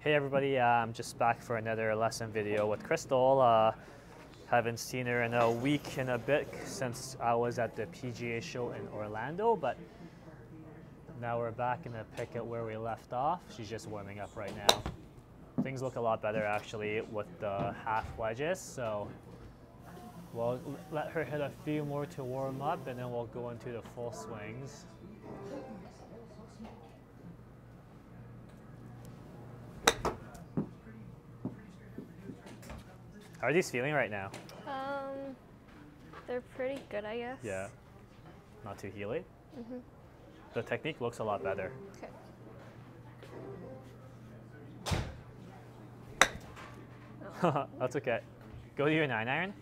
Hey everybody, I'm just back for another lesson video with Krystal. Haven't seen her in a week and a bit since I was at the PGA show in Orlando, but now we're back in the pick at where we left off. She's just warming up right now. Things look a lot better actually with the half wedges, so we'll let her hit a few more to warm up and then we'll go into the full swings. How are these feeling right now? They're pretty good, I guess. Yeah. Not too heely? Mm-hmm. The technique looks a lot better. Okay. Oh. That's okay. Go to your 9-iron.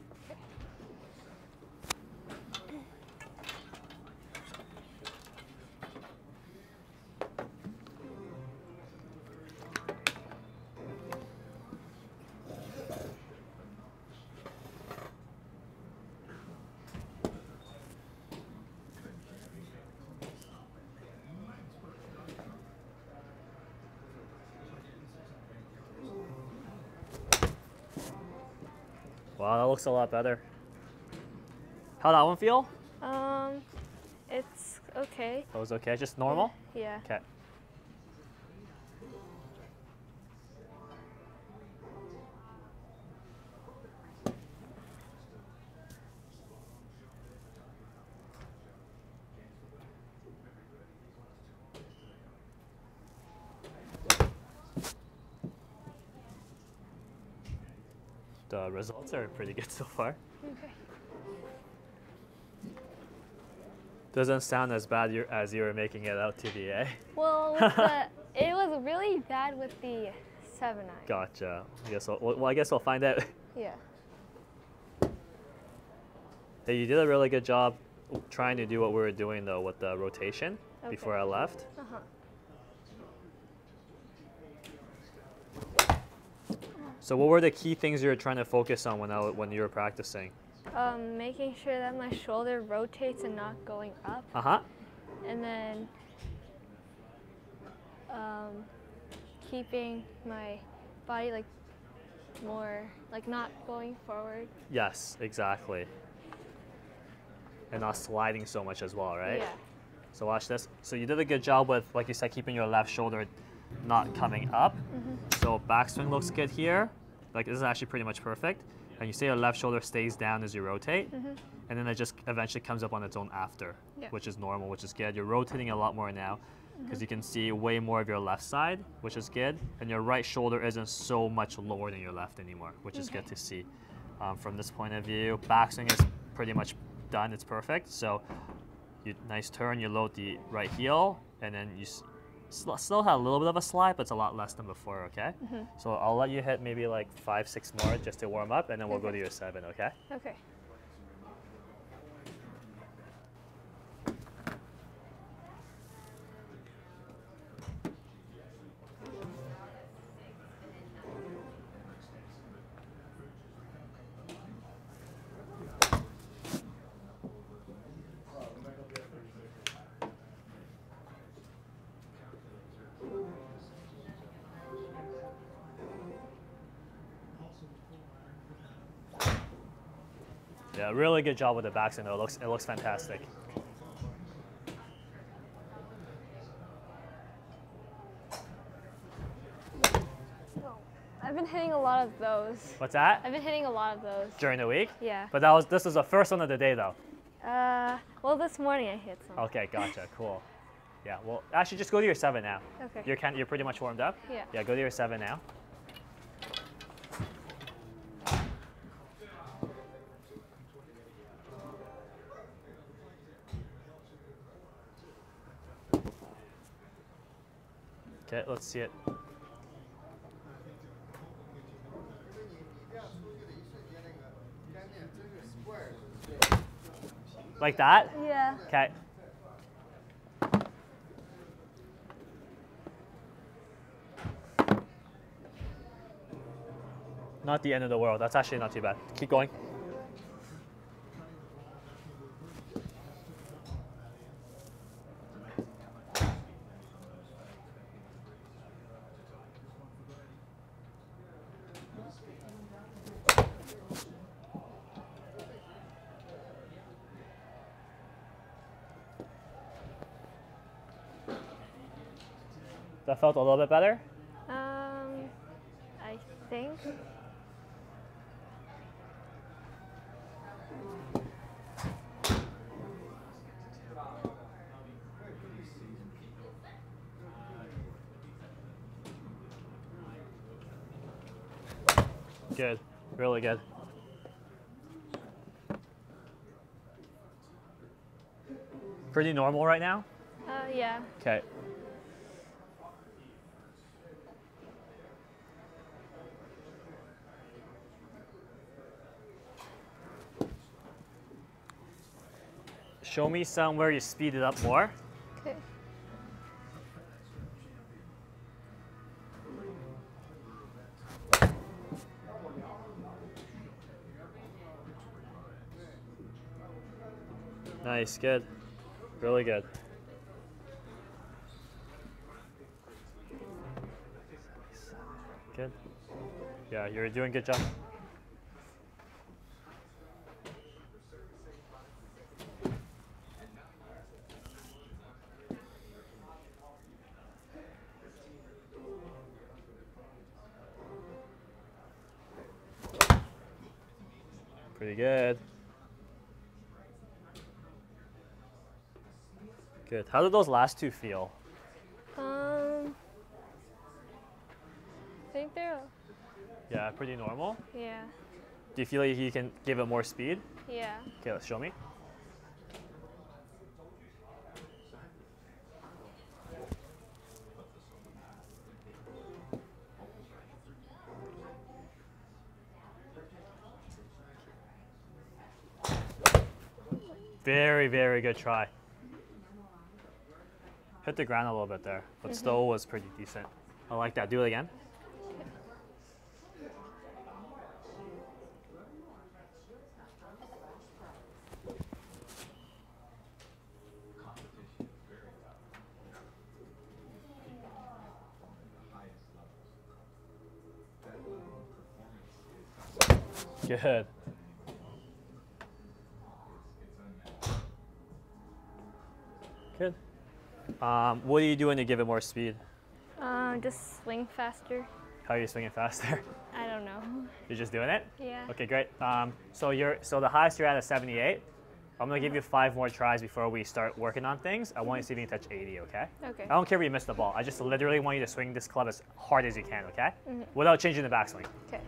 Wow, that looks a lot better. How'd that one feel? It's okay. That was okay, just normal? Yeah. Okay. The results are pretty good so far. Okay. Doesn't sound as bad as you were making it out to be, eh? Well, it was really bad with the 7-iron. Gotcha. I guess we'll find out. Yeah. Hey, you did a really good job trying to do what we were doing though with the rotation before I left. So what were the key things you were trying to focus on when you were practicing? Making sure that my shoulder rotates and not going up. And then keeping my body not going forward. Yes, exactly. And not sliding so much as well, right? Yeah. So watch this. So you did a good job with, like you said, keeping your left shoulder not coming up. So backswing looks good here. Like this is actually pretty much perfect. And you see your left shoulder stays down as you rotate. And then it just eventually comes up on its own after, which is normal, which is good. You're rotating a lot more now because you can see way more of your left side, which is good. And your right shoulder isn't so much lower than your left anymore, which is good to see. From this point of view, backswing is pretty much done. It's perfect. So you nice turn, you load the right heel, and then you still had a little bit of a slide, but it's a lot less than before, okay? So I'll let you hit maybe like 5, 6 more just to warm up, and then we'll go to your 7, okay? Okay. Yeah, really good job with the backswing though. It looks fantastic. Oh, I've been hitting a lot of those. What's that? I've been hitting a lot of those. During the week? Yeah. But this was the first one of the day though. Well, this morning I hit some. Okay, gotcha. Cool. Yeah. Well, actually, just go to your 7 now. Okay. You're pretty much warmed up. Yeah. Yeah, go to your 7 now. Okay, let's see it. Like that? Yeah. Okay. Not the end of the world. That's actually not too bad. Keep going. That felt a little bit better? I think. Good, really good. Pretty normal right now? Yeah. Okay. Show me somewhere you speed it up more. Okay. Nice, good. Really good. Good. Yeah, you're doing a good job. Pretty good. Good. How did those last two feel? I think they're... Yeah, pretty normal? Yeah. Do you feel like you can give it more speed? Yeah. Okay, let's show me. Very, very good try. Hit the ground a little bit there, but still was pretty decent. I like that. Do it again. Good. Good. What are you doing to give it more speed? Just swing faster. How are you swinging faster? I don't know. You're just doing it? Yeah. Okay, great. So the highest you're at is 78. I'm gonna give you 5 more tries before we start working on things. I want you to see if you can touch 80, okay? Okay. I don't care if you miss the ball. I just literally want you to swing this club as hard as you can, okay? Without changing the backswing. Okay.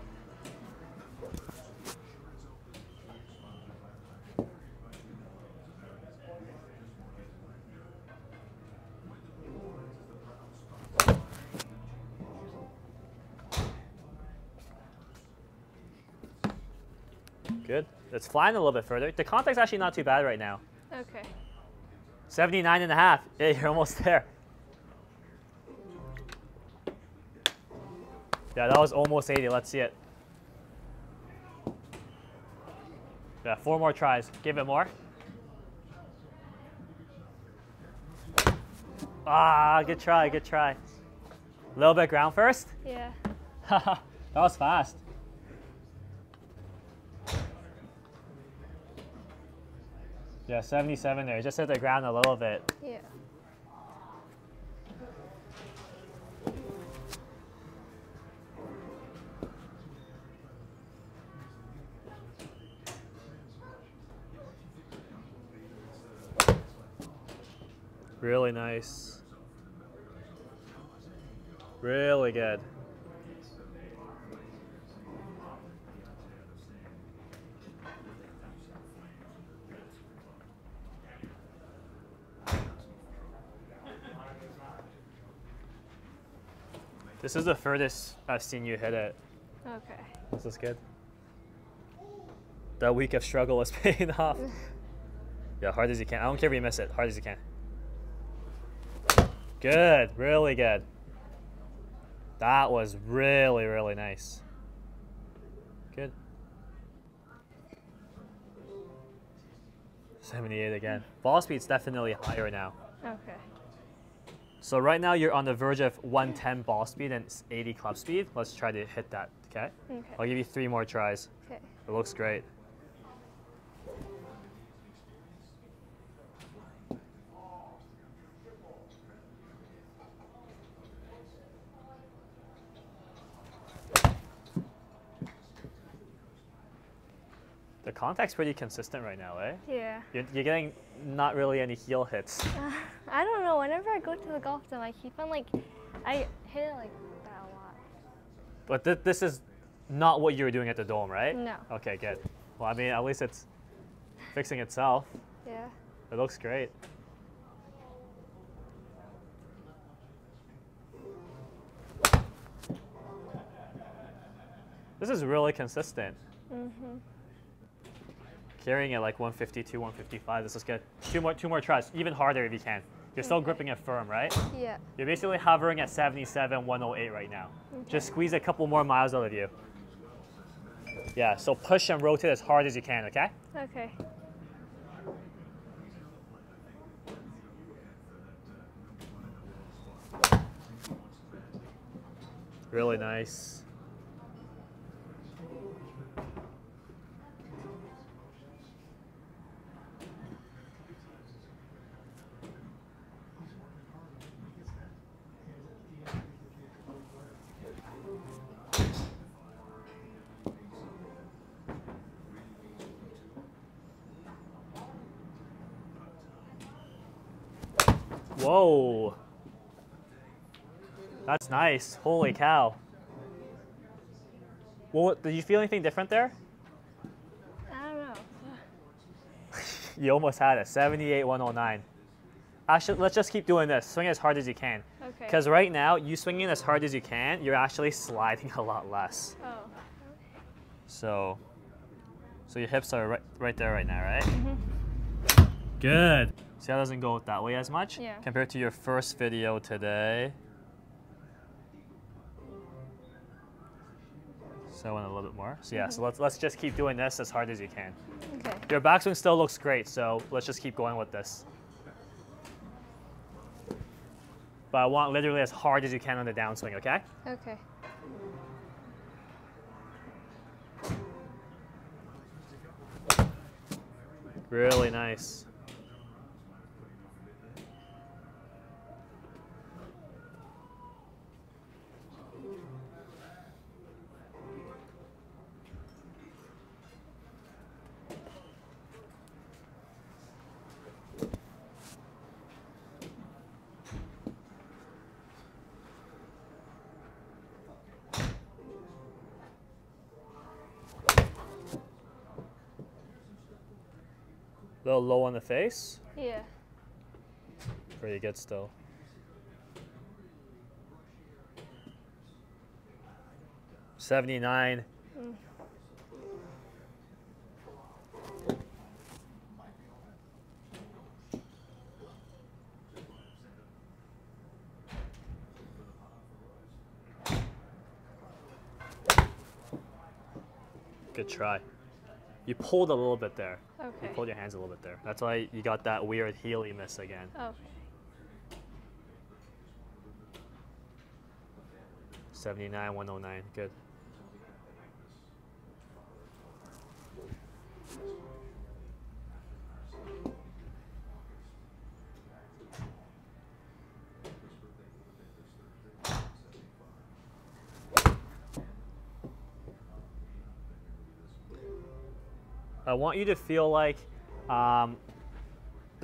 Good. It's flying a little bit further. The contact's actually not too bad right now. Okay. 79.5. Yeah, you're almost there. Yeah, that was almost 80. Let's see it. Yeah, 4 more tries. Give it more. Ah, good try, good try. A little bit ground first? Yeah. That was fast. Yeah, 77 there. Just hit the ground a little bit. Yeah. Really nice. Really good. This is the furthest I've seen you hit it. Okay. This is good. That week of struggle is paying off. Yeah, hard as you can. I don't care if you miss it. Hard as you can. Good. Really good. That was really, really nice. Good. 78 again. Ball speed's definitely higher now. Okay. So right now you're on the verge of 110 ball speed and 80 club speed. Let's try to hit that, okay? Okay. I'll give you 3 more tries. Okay. It looks great. The contact's pretty consistent right now, eh? Yeah. You're getting not really any heel hits. I don't know. Whenever I go to the golf gym, I keep on like, I hit it like that a lot. But this is not what you were doing at the Dome, right? No. Okay, good. Well, I mean, at least it's fixing itself. Yeah. It looks great. This is really consistent. Mm-hmm. Carrying it like 152, 155. This is good. Two more tries. Even harder if you can. You're still gripping it firm, right? Yeah. You're basically hovering at 77, 108 right now. Okay. Just squeeze a couple more miles out of you. Yeah, so push and rotate as hard as you can, okay? Okay. Really nice. Whoa, that's nice. Holy cow. Well, did you feel anything different there? I don't know. You almost had it. 78, 109. Let's just keep doing this. Swing as hard as you can. Okay. Because right now, you swinging as hard as you can, you're actually sliding a lot less. Oh. Okay. So your hips are right there right now, right? Mm-hmm. Good. See how it doesn't go that way as much? Yeah. Compared to your first video today. So I went a little bit more. So yeah, so let's just keep doing this as hard as you can. Okay. Your backswing still looks great, so let's just keep going with this. But I want literally as hard as you can on the downswing, okay? Okay. Really nice. A little low on the face? Yeah. Pretty good still. $79. Mm. Good try. You pulled a little bit there. Okay. You pulled your hands a little bit there. That's why you got that weird heely miss again. Okay. 79, 109, good. I want you to feel like the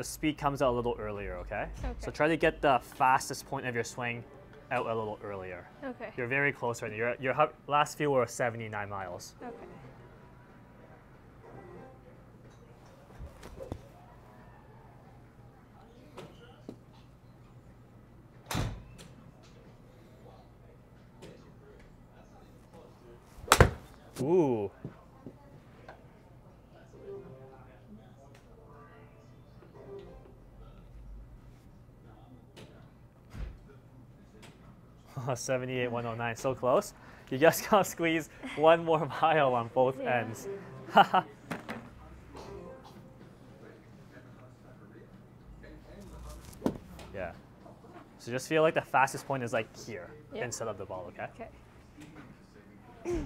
speed comes out a little earlier, okay? Okay? So try to get the fastest point of your swing out a little earlier. Okay. You're very close right now. Your last few were 79 miles. Okay. Ooh. Oh, 78, 109, so close. You just gotta squeeze one more mile on both ends. Yeah. So just feel like the fastest point is like here instead of the ball, okay? Okay.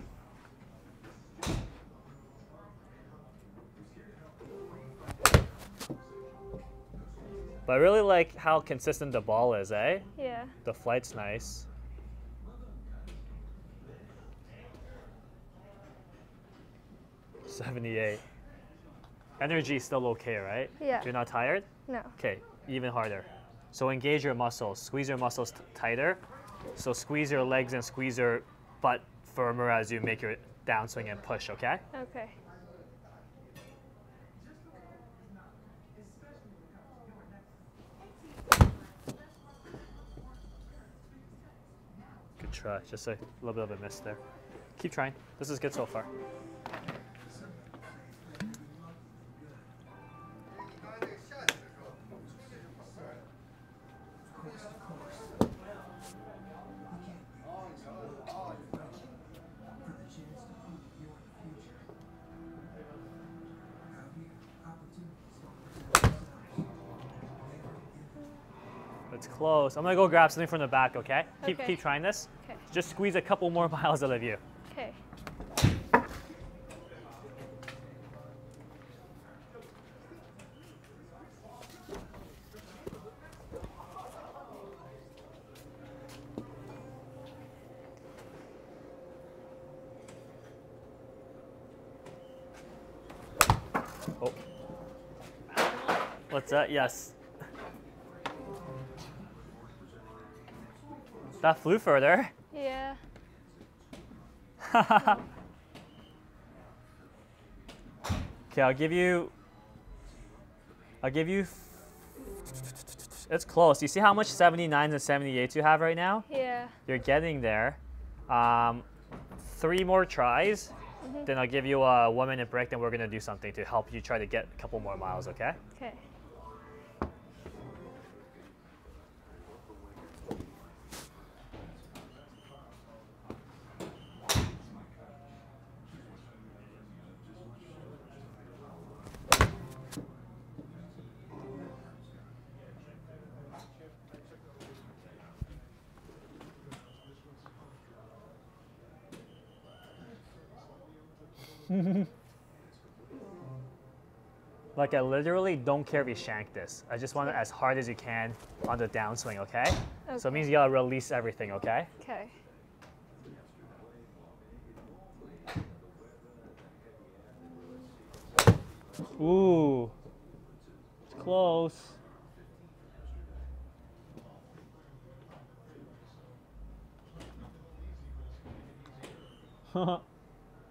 But I really like how consistent the ball is, eh? Yeah. The flight's nice. $78. Energy is still okay, right? Yeah. You're not tired? No. Okay, even harder. So engage your muscles, squeeze your muscles tighter. So squeeze your legs and squeeze your butt firmer as you make your downswing and push, okay? Okay. Good try, just a little bit of a miss there. Keep trying, this is good so far. It's close. I'm gonna go grab something from the back, okay? Okay. Keep trying this. Okay. Just squeeze a couple more miles out of you. Okay. Oh. What's that? Yes. That flew further. Yeah. Okay, I'll give you. It's close. You see how much 79s and 78s you have right now? Yeah. You're getting there. 3 more tries, then I'll give you a 1-minute break. Then we're gonna do something to help you try to get a couple more miles. Okay? Okay. Like, I literally don't care if you shank this. I just want it as hard as you can on the downswing, okay? Okay. So it means you gotta release everything, okay? Okay. Ooh, it's close.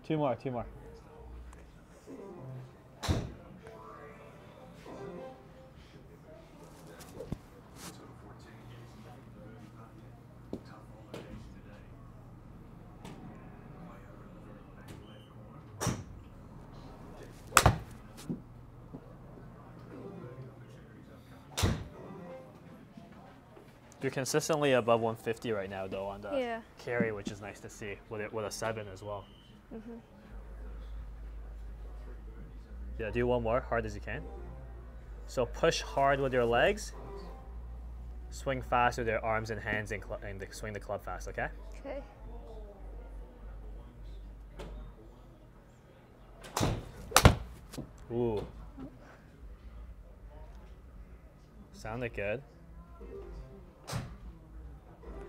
Two more. You're consistently above 150 right now, though, on the carry, which is nice to see, with a 7 as well. Yeah, do one more, hard as you can. So push hard with your legs. Swing fast with your arms and hands, and swing the club fast, okay? Okay. Ooh. Sounded good.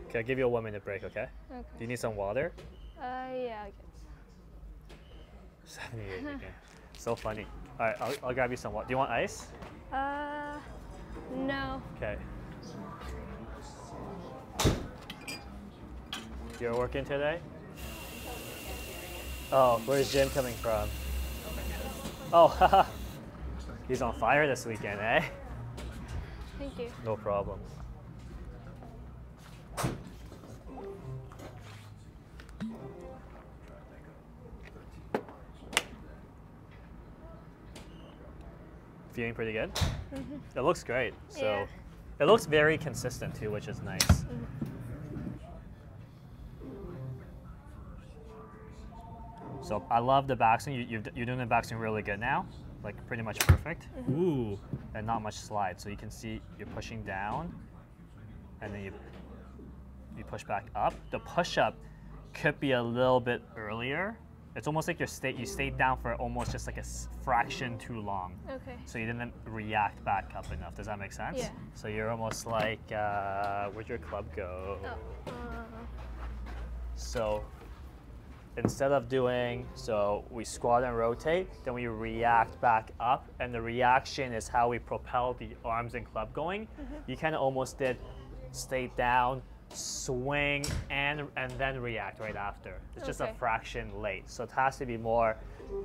Okay, I'll give you a 1-minute break, okay? Okay. Do you need some water? Yeah, I guess. 78 again. So funny. All right, I'll grab you some water. Do you want ice? No. Okay. You're working today? Oh, where's Jim coming from? Oh, haha. He's on fire this weekend, eh? Thank you. No problem. Feeling pretty good? It looks great. So it looks very consistent too, which is nice. So I love the backswing. You're doing the backswing really good now, like pretty much perfect. Ooh, and not much slide. So you can see you're pushing down, and then you push back up. The push up could be a little bit earlier. It's almost like you stayed down for almost just like a fraction too long. Okay. So you didn't react back up enough. Does that make sense? Yeah. So you're almost like, where'd your club go? So instead of doing, so we squat and rotate, then we react back up, and the reaction is how we propel the arms and club going. Mm-hmm. You kind of almost did stay down, swing, and then react right after. It's okay. Just a fraction late. So it has to be more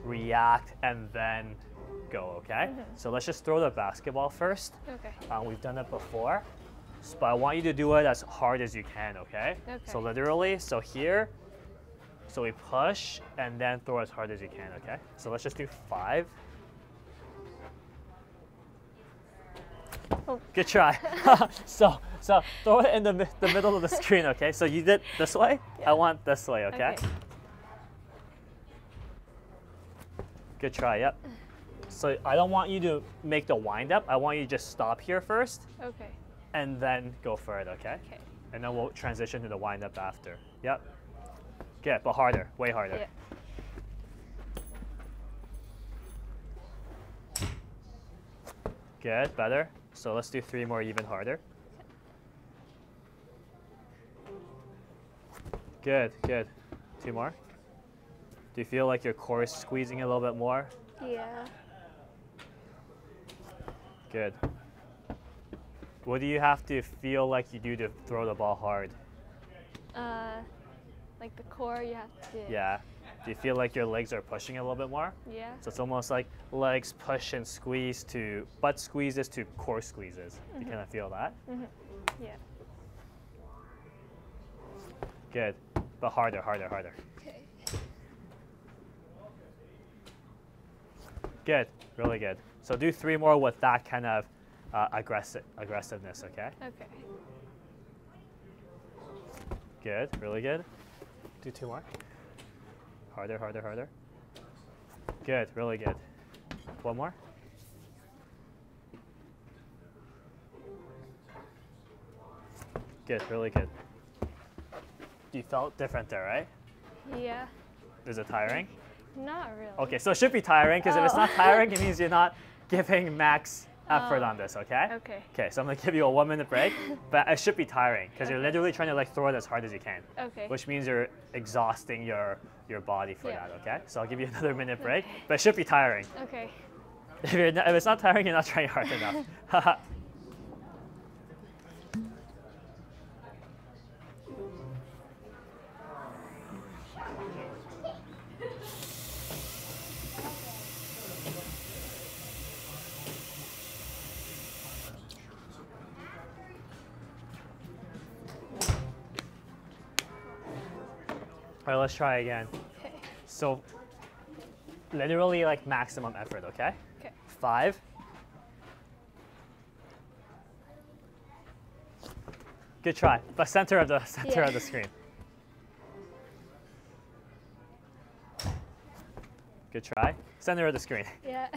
react and then go, okay? Mm-hmm. So let's just throw the basketball first. Okay. We've done it before, but I want you to do it as hard as you can, okay? Okay. So literally, so here, so we push and then throw as hard as you can, okay? So let's just do 5. Oh. Good try. So throw it in the middle of the screen, okay? So you did this way, yeah. I want this way, okay? Okay? Good try, yep. So I don't want you to make the wind up, I want you to just stop here first. Okay. And then go for it, okay? Okay. And then we'll transition to the wind up after, yep. Good, but harder, way harder. Yeah. Good, better. So let's do 3 more, even harder. Good, good. 2 more. Do you feel like your core is squeezing a little bit more? Yeah. Good. What do you have to feel like you do to throw the ball hard? Like the core, you have to... Yeah. Do you feel like your legs are pushing a little bit more? Yeah. So it's almost like legs push and squeeze to butt squeezes to core squeezes. Mm-hmm. You kind of feel that? Mm-hmm. Yeah. Good. But harder, harder, harder. Okay. Good. Really good. So do 3 more with that kind of aggressiveness, okay? Okay. Good. Really good. Do 2 more. Harder, harder, harder. Good, really good. 1 more. Good, really good. You felt different there, right? Yeah. Is it tiring? Not really. Okay, so it should be tiring, because if it's not tiring, it means you're not giving max effort on this, okay? Okay. Okay, so I'm gonna give you a 1-minute break, but it should be tiring because okay. You're literally trying to like throw it as hard as you can. Okay. Which means you're exhausting your body for yeah. that, okay? So I'll give you another minute break, okay. But it should be tiring. Okay. If it's not tiring, you're not trying hard enough. All right, let's try again. Okay. So, literally like maximum effort, okay? Okay. 5. Good try, but center yeah. of the screen. Good try, center of the screen. Yeah.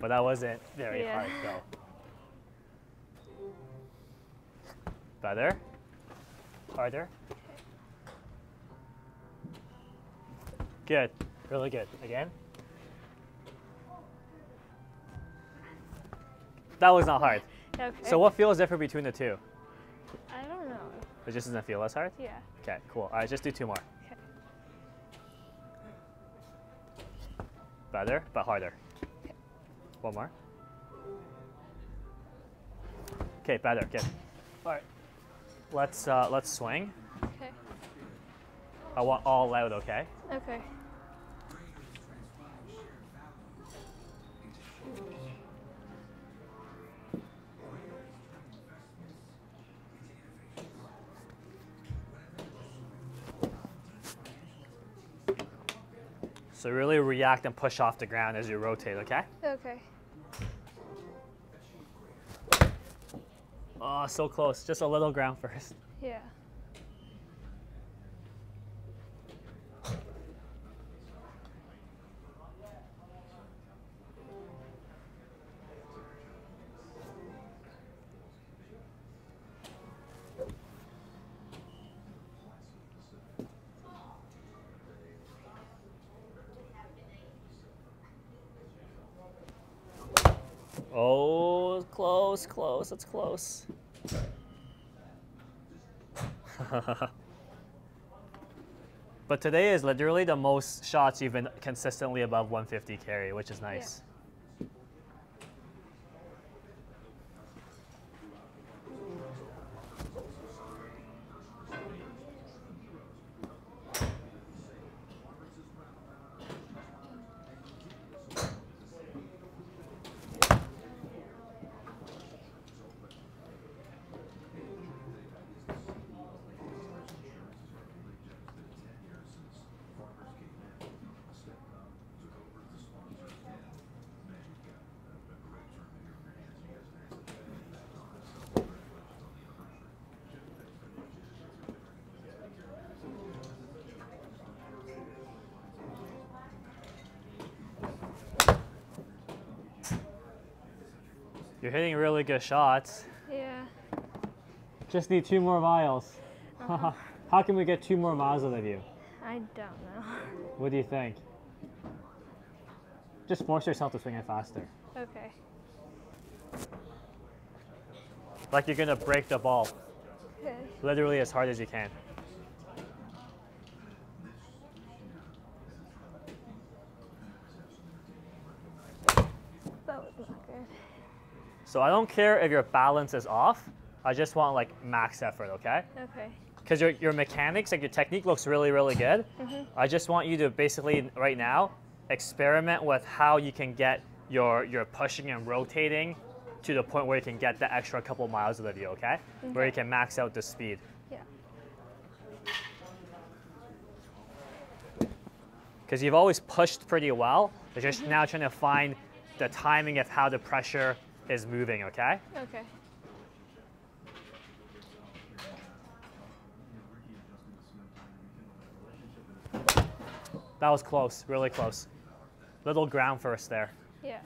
But that wasn't very yeah. hard though. Better, harder. Good, really good. Again. That was not hard. Okay. So what feels different between the two? I don't know. It just doesn't feel as hard? Yeah. Okay, cool. All right, just do 2 more. Okay. Better, but harder. Okay. 1 more. Okay, better, good. All right. Let's swing. Okay. I want all loud, okay? Okay. So really react and push off the ground as you rotate, okay? Okay. Oh, so close. Just a little ground first. Yeah. Oh, close, close. It's close. But today is literally the most shots you've been consistently above 150 carry, which is nice. Yeah. You're hitting really good shots. Yeah. Just need 2 more miles. Uh-huh. How can we get 2 more miles out of you? I don't know. What do you think? Just force yourself to swing it faster. Okay. Like you're gonna break the ball. Okay. Literally as hard as you can. That was not good. So I don't care if your balance is off. I just want like max effort, okay? Okay. Because your mechanics, like your technique looks really, really good. Mm-hmm. I just want you to basically right now experiment with how you can get your pushing and rotating to the point where you can get the extra couple miles out of you, okay? Mm-hmm. Where you can max out the speed. Yeah. Because you've always pushed pretty well. You're just mm-hmm. now trying to find the timing of how the pressure is moving, okay? Okay. That was close, really close. Little ground first there. Yeah.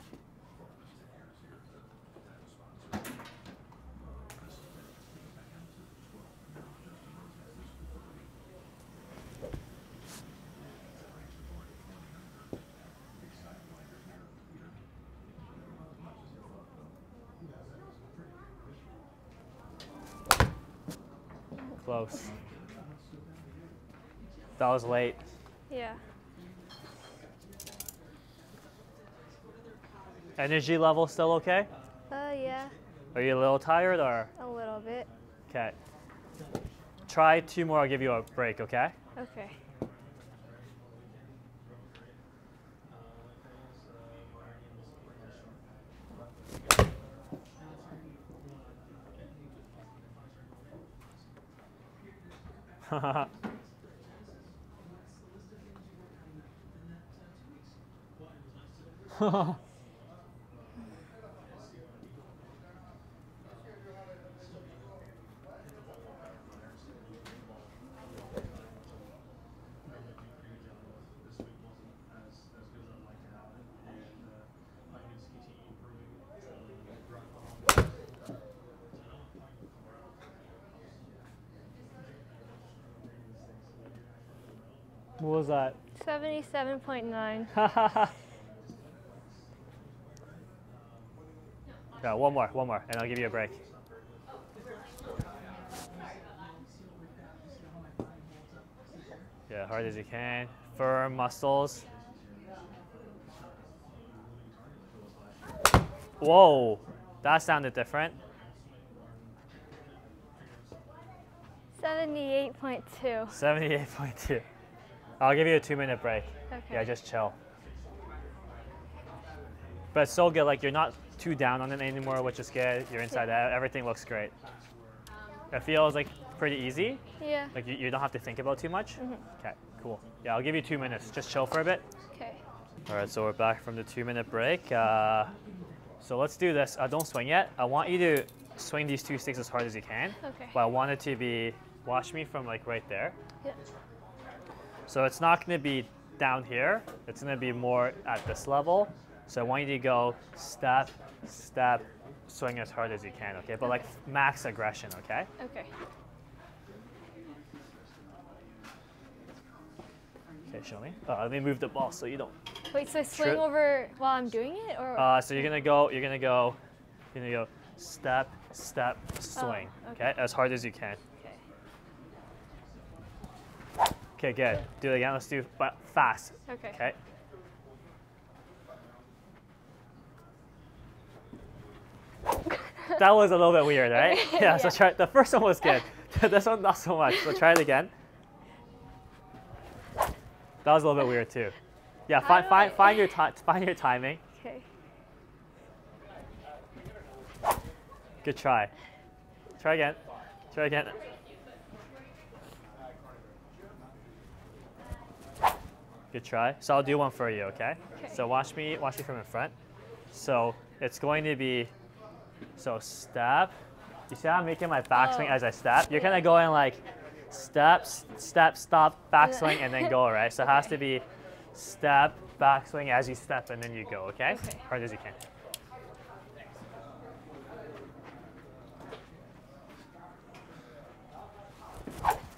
Close. That was late. Yeah. Energy level still okay? Yeah. Are you a little tired or? A little bit. Okay. Try 2 more, I'll give you a break, okay? Okay. What was that? 77.9. Yeah, one more, and I'll give you a break. Yeah, hard as you can. Firm muscles. Whoa, that sounded different. 78.2. 78.2. I'll give you a 2-minute break. Okay. Yeah, just chill. But it's so good, like you're not too down on it anymore, which is good. You're inside out, everything looks great. It feels like pretty easy. Yeah. Like you don't have to think about too much. Mm-hmm. Okay, cool. Yeah, I'll give you 2 minutes. Just chill for a bit. Okay. All right, so we're back from the 2-minute break. So let's do this. Don't swing yet. I want you to swing these 2 sticks as hard as you can. Okay. But I want it to be, watch me from like right there. Yeah. So it's not going to be down here, it's going to be more at this level. So I want you to go step, step, swing as hard as you can, okay? But like max aggression, okay? Okay. Okay, show me. Let me move the ball so you don't. Wait, so swing over while I'm doing it, or? So you're gonna go step, step, swing, okay? As hard as you can. Okay, good. Do it again. Let's do but fast. Okay. Okay. That was a little bit weird, right? Okay. Yeah, so try, the first one was good. This one, not so much. So try it again. That was a little bit weird too. Yeah, find your timing. Okay. Good try. Try again. Try again. Good try. So I'll do one for you, okay? Okay. So watch me from in front. So it's going to be, so step. You see how I'm making my backswing as I step? You're kind of going like step, step, stop, backswing, and then go, right? So it has to be step, backswing as you step, and then you go, okay? Okay. Hard as you can.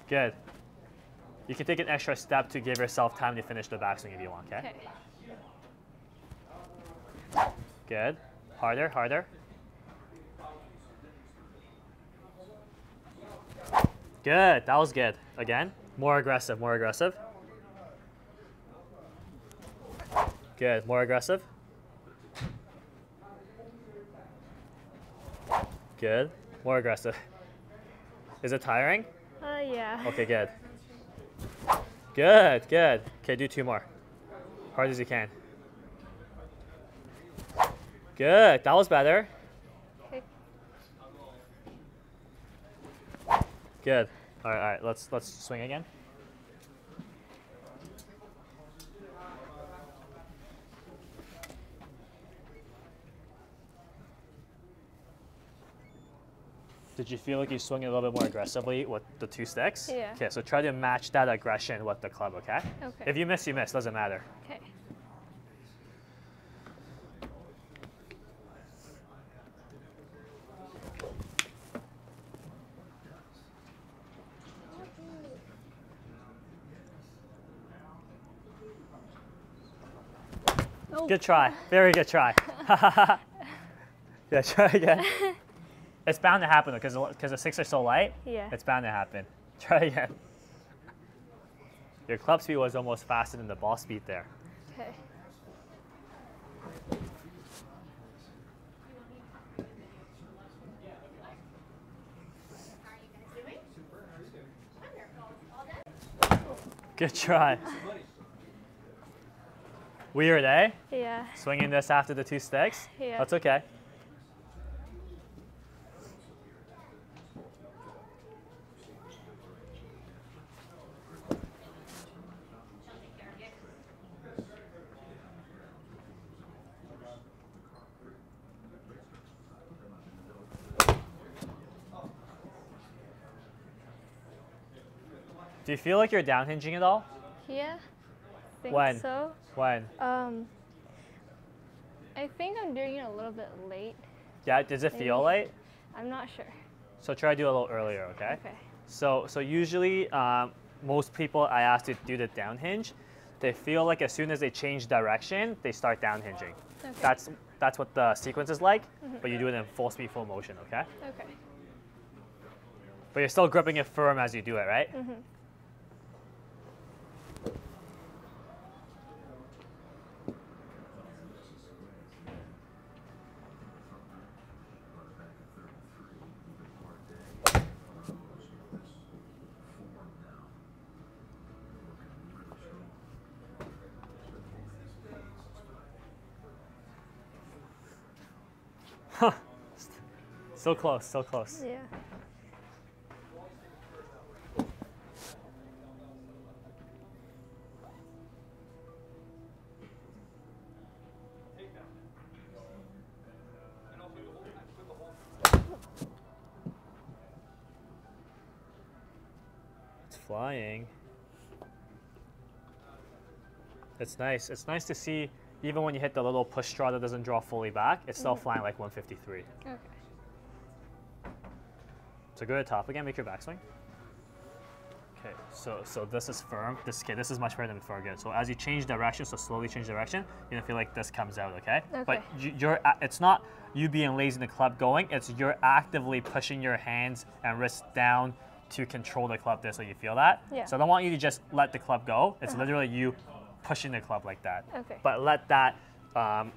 Good. You can take an extra step to give yourself time to finish the backswing if you want, okay? Okay. Good. Harder, harder. Good. That was good. Again. More aggressive, more aggressive. Good. More aggressive. Good. More aggressive. Is it tiring? Yeah. Okay, good. Good, good. Okay, do two more. Hard as you can. Good. That was better. Okay. Good. All right, all right. Let's swing again. Did you feel like you swung it a little bit more aggressively with the two sticks? Yeah. Okay, so try to match that aggression with the club, okay? Okay. If you miss, you miss. Doesn't matter. Okay. Oh. Good try. Very good try. Yeah, try again. It's bound to happen because the sticks are so light. Yeah. It's bound to happen. Try again. Your club speed was almost faster than the ball speed there. Okay. Good try. Weird, eh? Yeah. Swinging this after the two sticks? Yeah. That's okay. Do you feel like you're downhinging at all? Yeah, I think so. When? I think I'm doing it a little bit late. Yeah, does it feel late? I'm not sure. So try to do it a little earlier, okay? Okay. So usually most people I ask to do the downhinge, they feel like as soon as they change direction, they start downhinging. Okay. That's what the sequence is like, but you do it in full speed, full motion, okay? Okay. But you're still gripping it firm as you do it, right? Mm-hmm. Huh. So close, so close. Yeah. It's flying. It's nice. It's nice to see. Even when you hit the little push straw that doesn't draw fully back, it's still flying like 153. Okay. So go to the top again, make your backswing. Okay, so this is firm. This is much better than before, good. So as you change direction, so slowly change direction, you're gonna feel like this comes out, okay? Okay. But it's not you being lazy in the club going, it's you're actively pushing your hands and wrists down to control the club this way. You feel that? Yeah. So I don't want you to just let the club go. It's literally you pushing the club like that. Okay. But let that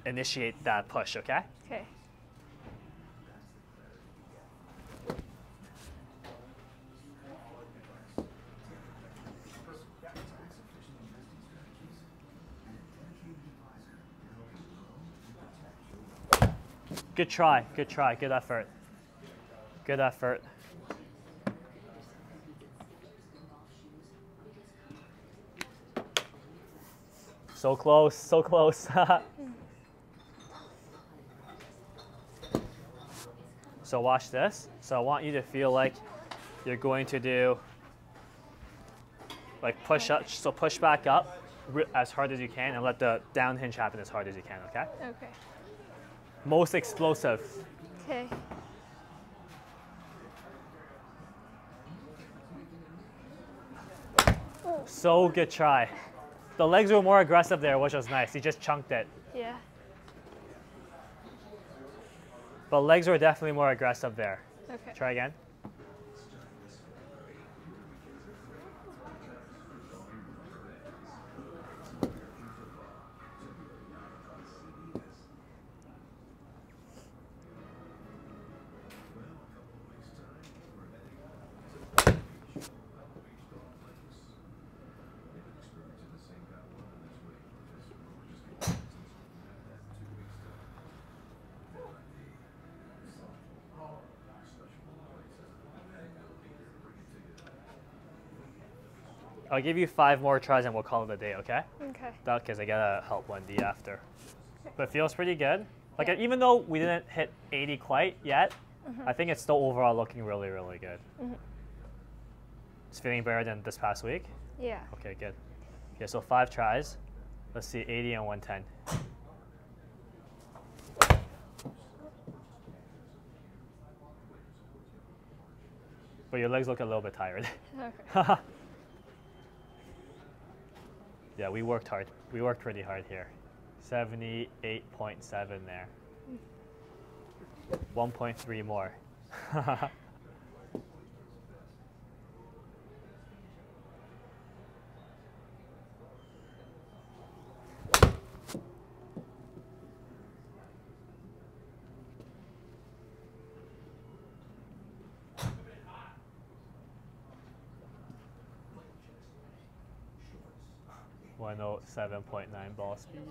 initiate that push, okay? Okay. Good try, good try, good effort. Good effort. So close, so close. So watch this. So I want you to feel like you're going to do like push up, so push back up as hard as you can and let the down hinge happen as hard as you can, okay? Okay. Most explosive. Okay. So good try. The legs were more aggressive there, which was nice. He just chunked it. Yeah. But legs were definitely more aggressive there. Okay. Try again. I'll give you 5 more tries and we'll call it a day, okay? Okay. Because I gotta help Wendy after. But it feels pretty good. Like yeah. Even though we didn't hit 80 quite yet, I think it's still overall looking really, really good. It's feeling better than this past week? Yeah. Okay, good. Okay, so 5 tries. Let's see, 80 and 110. But your legs look a little bit tired. Okay. Yeah, we worked hard. We worked pretty hard here. 78.7 there. 1.3 more. No, 7.9 ball speed.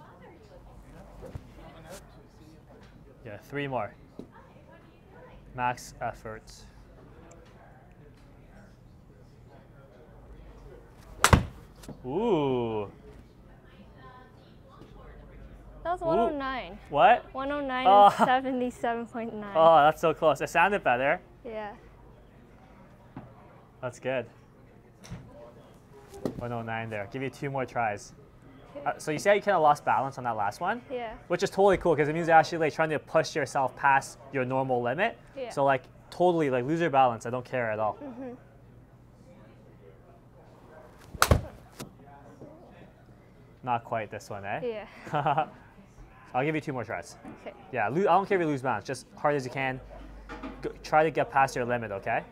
Yeah, 3 more. Max efforts. Ooh. That was 109. Ooh. What? 109 and 77.9. Oh, that's so close. It sounded better. Yeah. That's good. 109 there. Give you 2 more tries. So you see how you kind of lost balance on that last one? Yeah. Which is totally cool because it means you're actually like trying to push yourself past your normal limit. Yeah. So like totally like lose your balance. I don't care at all. Not quite this one, eh? Yeah. I'll give you 2 more tries. Okay. Yeah, I don't care if you lose balance. Just hard as you can. Try to get past your limit, okay?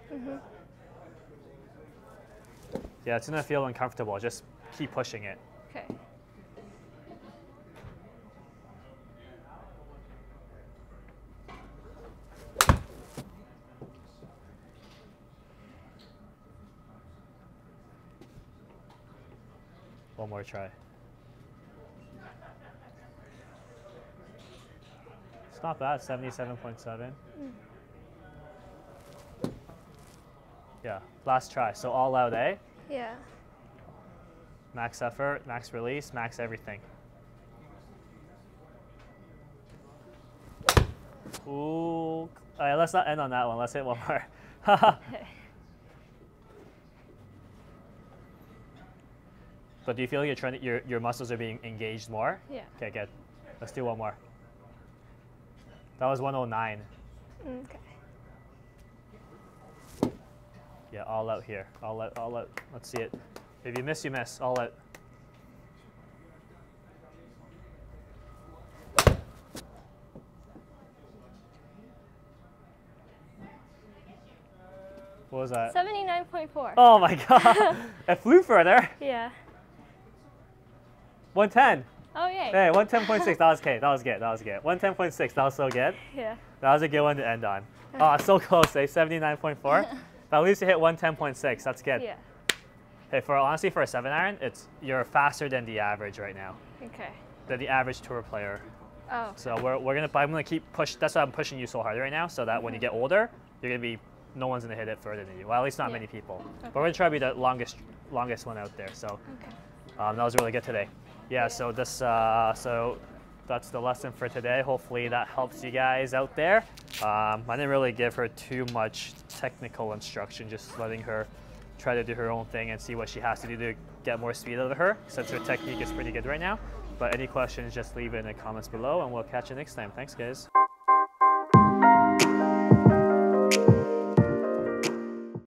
Yeah, it's gonna feel uncomfortable. Just keep pushing it. Okay. One more try. It's not bad, 77.7. Yeah, last try. So all out, eh? Yeah. Max effort, max release, max everything. Ooh. All right, let's not end on that one. Let's hit one more. But do you feel like you're trying to, your muscles are being engaged more? Yeah. Okay, good. Let's do one more. That was 109. Okay. Yeah, all out here. All out, all out. Let's see it. If you miss, you miss. All out. What was that? 79.4. Oh my god. It flew further. Yeah. 110. Oh yay. Hey, 110.6. That was okay. That was good. That was good. 110.6. That was so good. Yeah. That was a good one to end on. Oh, so close, eh? 79.4. But at least you hit 110.6. That's good. Yeah. Hey, for honestly, for a 7-iron, you're faster than the average right now. Okay. Than the average tour player. Oh. So I'm gonna keep push. That's why I'm pushing you so hard right now, so that when you get older, you're gonna be no one's gonna hit it further than you. Well, at least not many people. Okay. But we're gonna try to be the longest one out there. So that was really good today. Yeah. So this so that's the lesson for today. Hopefully that helps you guys out there. I didn't really give her too much technical instruction, just letting her try to do her own thing and see what she has to do to get more speed out of her, since her technique is pretty good right now. But any questions, just leave it in the comments below, and we'll catch you next time. Thanks, guys.